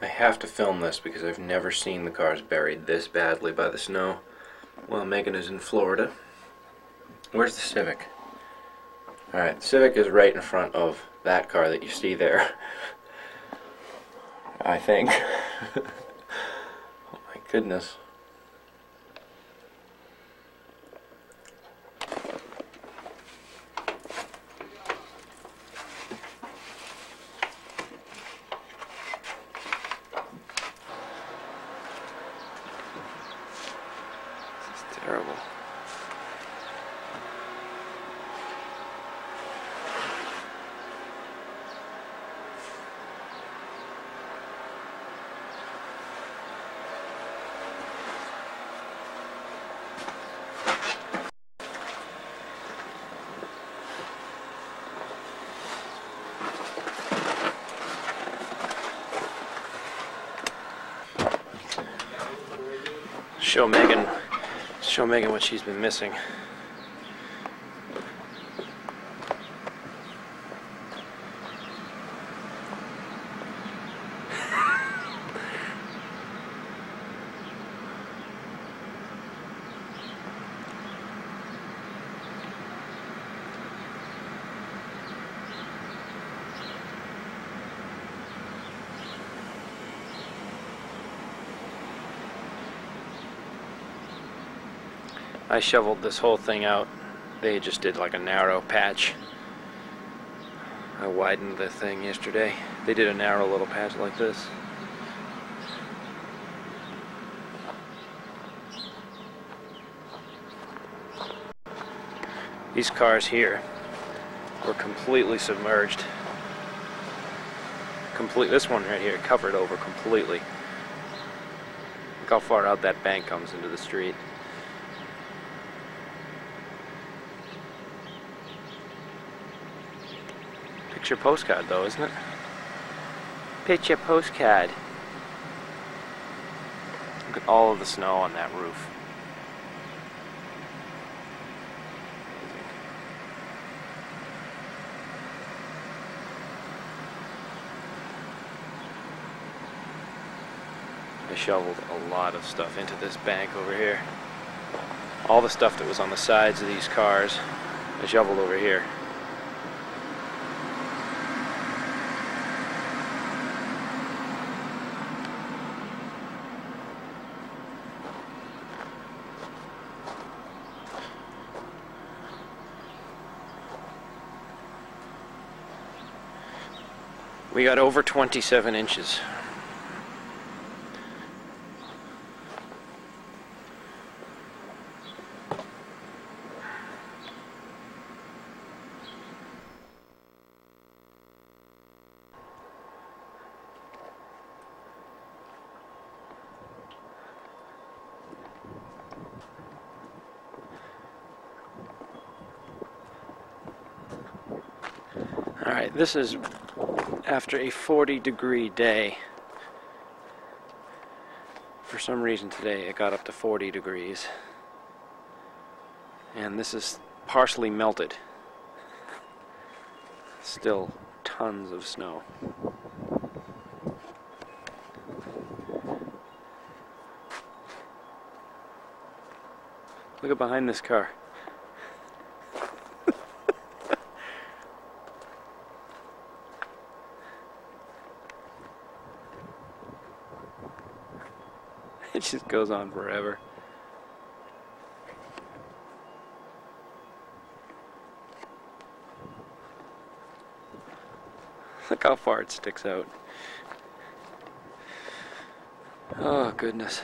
I have to film this because I've never seen the cars buried this badly by the snow. Well, Megan is in Florida. Where's the Civic? Alright, the Civic is right in front of that car that you see there. I think. Oh my goodness. Terrible. Show Megan what she's been missing. I shoveled this whole thing out. They just did like a narrow patch. I widened the thing yesterday. They did a narrow little patch like this. These cars here were completely submerged. This one right here covered over completely. Look how far out that bank comes into the street. Picture postcard though, isn't it? Picture postcard. Look at all of the snow on that roof. I shoveled a lot of stuff into this bank over here. All the stuff that was on the sides of these cars, I shoveled over here. We got over 27 inches. All right, this is after a 40-degree day. For some reason today it got up to 40 degrees. And this is partially melted. Still tons of snow. Look at behind this car. It just goes on forever. Look how far it sticks out. Oh, goodness.